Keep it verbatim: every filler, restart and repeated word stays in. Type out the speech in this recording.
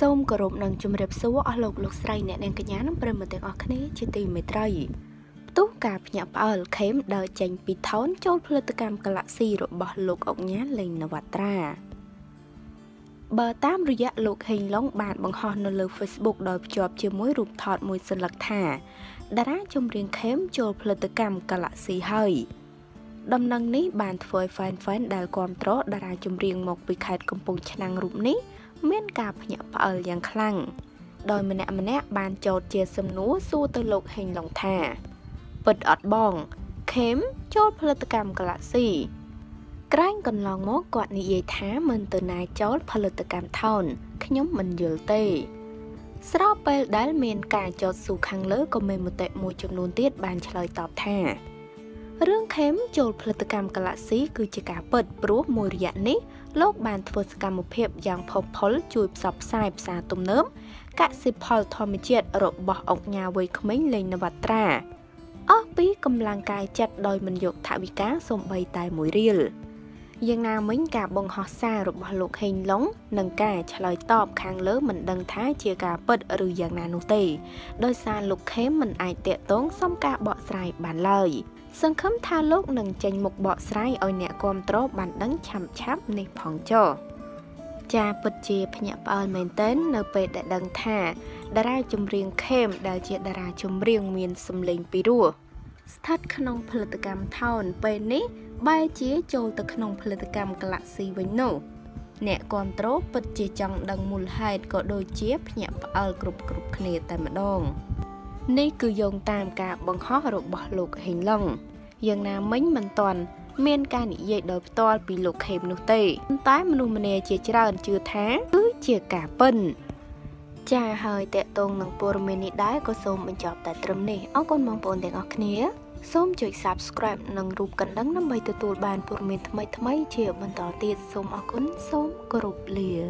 Some corrupt nung chumrep so a look looks right and canyon primitive acne, chitty metrai. Two cap yap all came the chain piton, chol politicam galaxy, but look of yan lane ofatra. But time react look hang long bad bong horn no look Facebook dog job chimoy roop thought moistened like ta. That I chumring came chol politicam galaxy high. Dum nung knee band for fine fine dal control that I chumring mock picat compung chanang roop knee. Men cap nhạc bạo yang clang. Doi mnap mnap ban chot jesum no so the look hang long ta. But at bong, came chot politicam galaxy. Crank on long mok got ni ye tam and the night chot politicam town. Knyum and yul tay. Srapel dal men ka chot su kang lơ commemotate mochum noon tiết ban chloi top ta. Rung came chot politicam galaxy, kuchika put bro moriatni. Log ban for scam of pip young pop pol, jupe subside satum num, catsip pol tommy jet, rock bog of nhà wake main lane of a tra. Up be come lankai jet doyman yok tabica, some bay time we real. Yang now mink gap bong hossa, rock look hang long, nung catch like top kang lum and dung tie chica put a ru yang nanote. Does I look him and I take tongue some cat box right ban lie. Sân khấm tha lốt nâng chanh một bọ sái ở nhà con trố bàn đắng chạm cháp này phẳng cho. Cha bật chìa phải nhập ở miền tên nơi về đại đằng thả. Đà ra chùm riêng khém đào chìa đà ra chùm riêng miền xâm lệnh bí đùa. Sát khăn ông politicam thôn về ní bay chìa châu từ khăn ông politicam galaxy với nổ. Nhà con trố bật chìa chồng đằng mùl hai có đôi chìa phải nhập ở group group khné tại mặt đông. Này cứ dùng tam cả bằng hóa rộp bỏ lục hình lòng. Dường nào mình mần toàn, mình cả nị dạy đợp toa bị lục hềm nụ tê. Tái mà nụ mần nè chìa chìa rào chìa tháng, cứ chìa cả bần. Chà hơi tệ tông nâng bồ mình nị đáy có xôm mình chọp tại trầm nè. Ông con mong bồn tên ngọc nế. Xôm chùi subscribe nâng rụp cẩn đắng năm bây tự tùl bàn bồ mình thầm mấy thầm mấy chìa bần tỏ tiết xôm ọc con xôm cổ rụp lìa.